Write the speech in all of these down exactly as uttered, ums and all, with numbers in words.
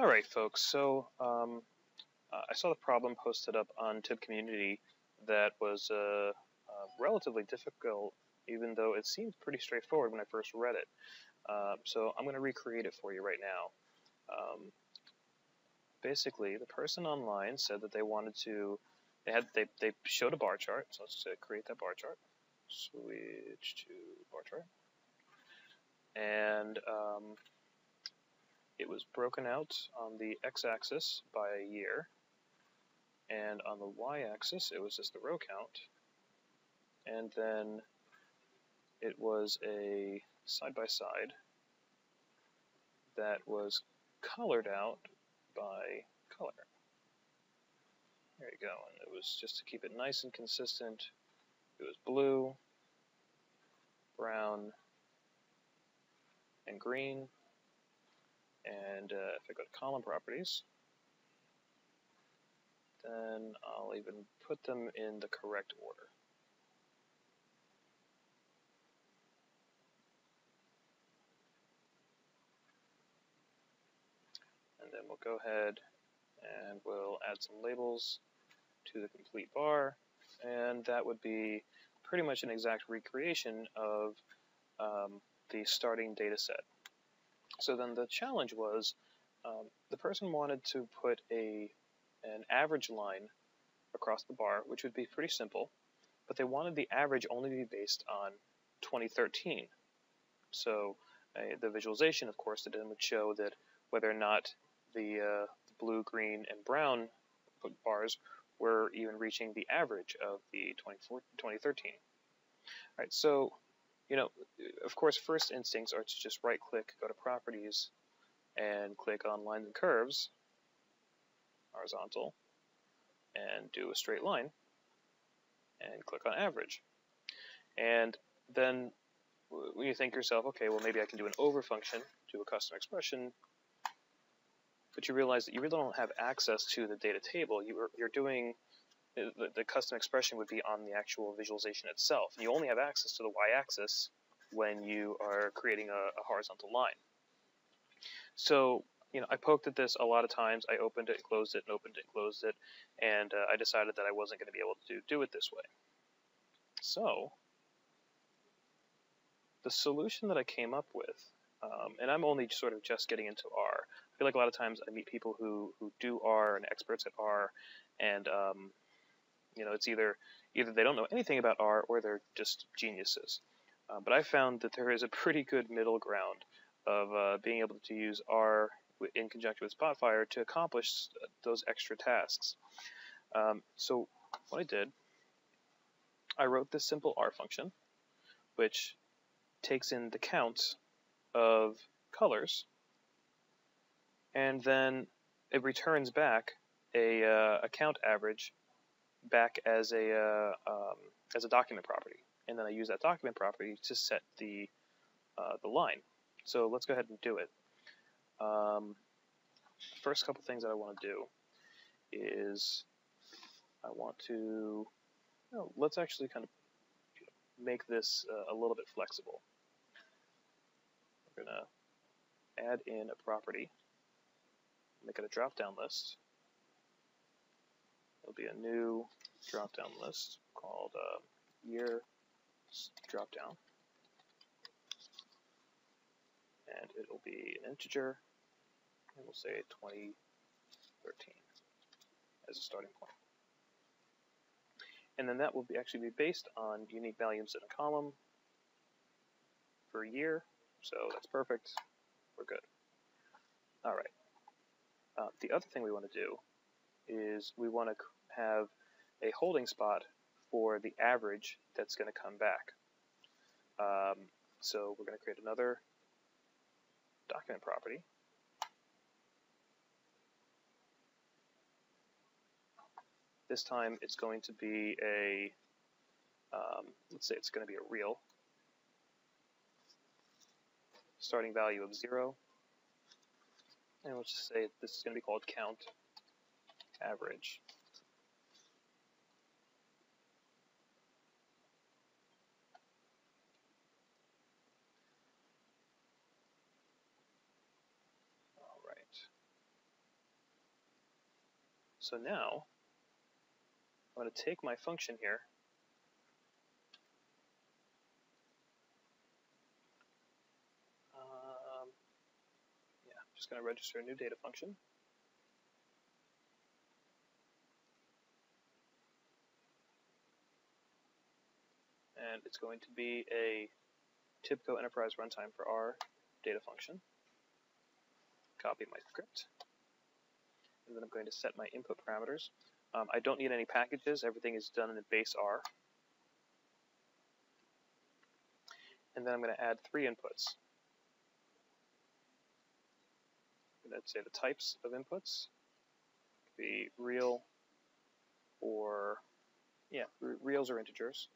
All right, folks, so um, uh, I saw the problem posted up on T I B Community that was uh, uh, relatively difficult, even though it seemed pretty straightforward when I first read it. Uh, so I'm going to recreate it for you right now. Um, basically, the person online said that they wanted to, they had they, they showed a bar chart, so let's uh, create that bar chart. Switch to bar chart. And um, it was broken out on the x-axis by a year, and on the y-axis it was just the row count, and then it was a side-by-side that was colored out by color. There you go, and it was just to keep it nice and consistent. It was blue, brown, and green. And uh, if I go to column properties, then I'll even put them in the correct order. And then we'll go ahead and we'll add some labels to the complete bar. And that would be pretty much an exact recreation of um, the starting data set. So then the challenge was um, the person wanted to put a an average line across the bar, which would be pretty simple, but they wanted the average only to be based on twenty thirteen. So uh, the visualization, of course, that then would show that whether or not the, uh, the blue, green, and brown bars were even reaching the average of the twenty thirteen. All right, so you know, of course, first instincts are to just right-click, go to Properties, and click on Lines and Curves, horizontal, and do a straight line, and click on Average. And then you think to yourself, okay, well, maybe I can do an over function, do a custom expression, but you realize that you really don't have access to the data table. You're, you're doing... The, the custom expression would be on the actual visualization itself. You only have access to the y-axis when you are creating a, a horizontal line. So, you know, I poked at this a lot of times. I opened it, and closed it, and opened it, and closed it, and uh, I decided that I wasn't going to be able to do it this way. So, the solution that I came up with, um, and I'm only sort of just getting into R. I feel like a lot of times I meet people who, who do R and experts at R, and um, you know, it's either either they don't know anything about R or they're just geniuses. Uh, but I found that there is a pretty good middle ground of uh, being able to use R in conjunction with Spotfire to accomplish those extra tasks. Um, so what I did, I wrote this simple R function, which takes in the count of colors, and then it returns back a, uh, a count average back as a uh, um, as a document property, and then I use that document property to set the uh, the line. So let's go ahead and do it. Um, first couple things that I want to do is I want to you know, let's actually kind of make this uh, a little bit flexible. We're gonna add in a property, make it a drop-down list. It'll be a new drop-down list called uh, year drop-down, and it'll be an integer, and we'll say twenty thirteen as a starting point. And then that will be actually be based on unique values in a column for a year, so that's perfect. We're good. All right. Uh, the other thing we want to do is we want to have a holding spot for the average that's going to come back. Um, so we're going to create another document property. This time it's going to be a, um, let's say it's going to be a real, starting value of zero. And we'll just say this is going to be called count average. All right. So now I'm going to take my function here. Um, yeah, I'm just going to register a new data function. And it's going to be a TIBCO Enterprise Runtime for R data function. Copy my script. And then I'm going to set my input parameters. Um, I don't need any packages. Everything is done in the base R. And then I'm going to add three inputs. I'm going to say the types of inputs. Could be real or, yeah, reals or integers.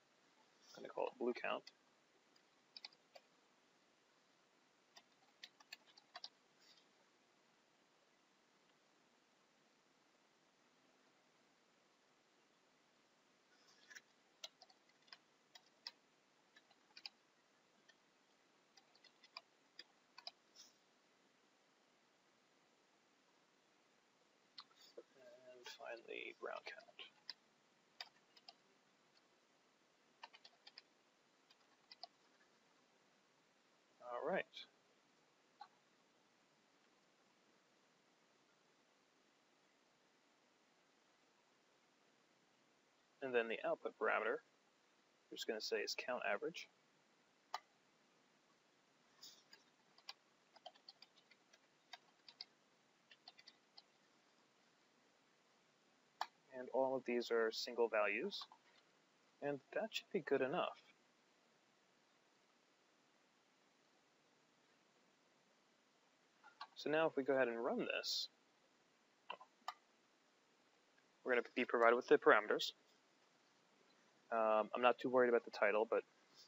I'm going to call it blue count. And finally, brown count. All right. And then the output parameter, we're just going to say is count average. And all of these are single values. And that should be good enough. So now if we go ahead and run this, we're going to be provided with the parameters. Um, I'm not too worried about the title, but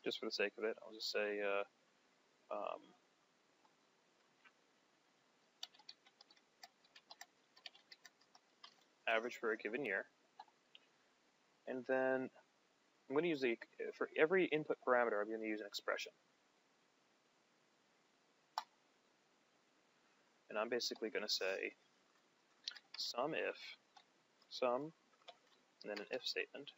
just for the sake of it, I'll just say uh, um, average for a given year. And then I'm going to use the, for every input parameter, I'm going to use an expression. And I'm basically going to say sum if, sum, and then an if statement.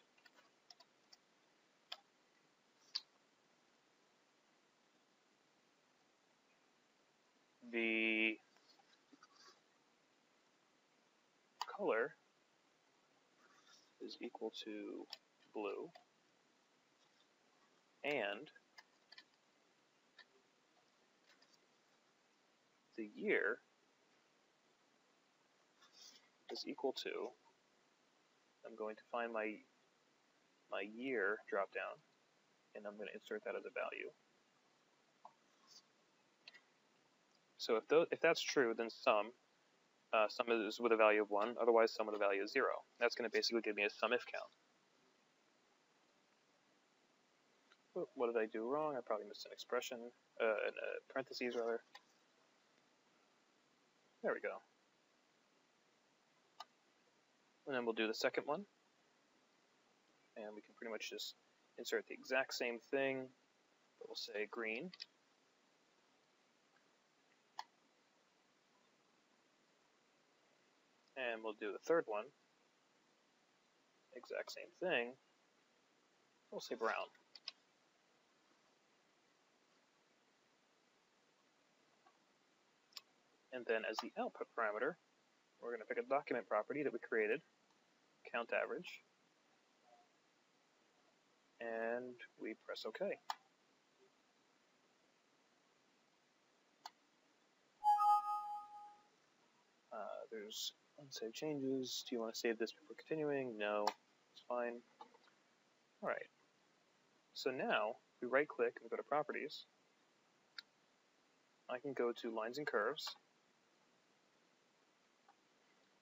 The color is equal to blue, and the year is equal to, I'm going to find my my year drop down, and I'm going to insert that as a value. So if those, if that's true, then sum uh, sum is with a value of one. Otherwise, sum with a value of zero. That's going to basically give me a sum if count. What did I do wrong? I probably missed an expression, uh, a parentheses rather. There we go. And then we'll do the second one. And we can pretty much just insert the exact same thing, but we'll say green. And we'll do the third one. Exact same thing. We'll say brown. And then as the output parameter, we're going to pick a document property that we created, count average, and we press OK. Uh, there's unsaved changes. Do you want to save this before continuing? No, it's fine. All right. So now we right click and go to properties. I can go to lines and curves.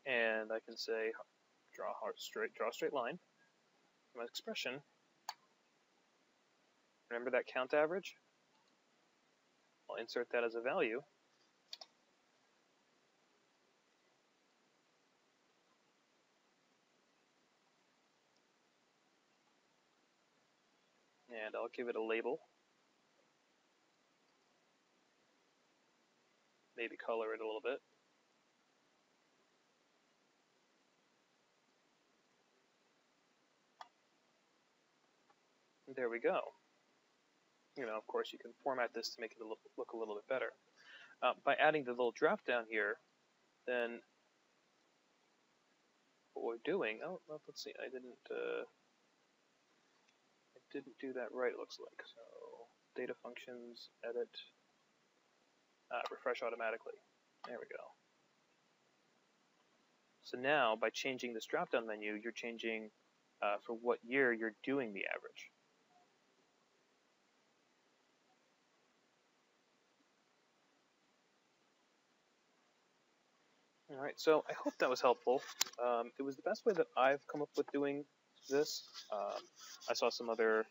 And I can say draw hard straight, draw a straight line. My expression. Remember that count average? I'll insert that as a value. And I'll give it a label. Maybe color it a little bit. there we go. You know, of course, you can format this to make it look, look a little bit better. Uh, by adding the little drop down here, then what we're doing, oh, let's see, I didn't, uh, I didn't do that right, it looks like. So, data functions, edit, uh, refresh automatically. There we go. So now, by changing this drop-down menu, you're changing uh, for what year you're doing the average. All right, so I hope that was helpful. Um, it was the best way that I've come up with doing this. Um, I saw some other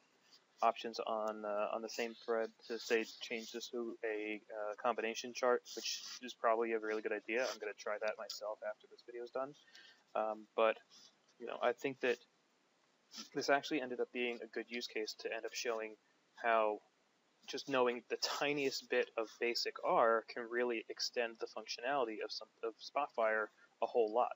options on uh, on the same thread to say change this to a uh, combination chart, which is probably a really good idea. I'm going to try that myself after this video is done. Um, but you know, I think that this actually ended up being a good use case to end up showing how just knowing the tiniest bit of basic R can really extend the functionality of some of Spotfire a whole lot.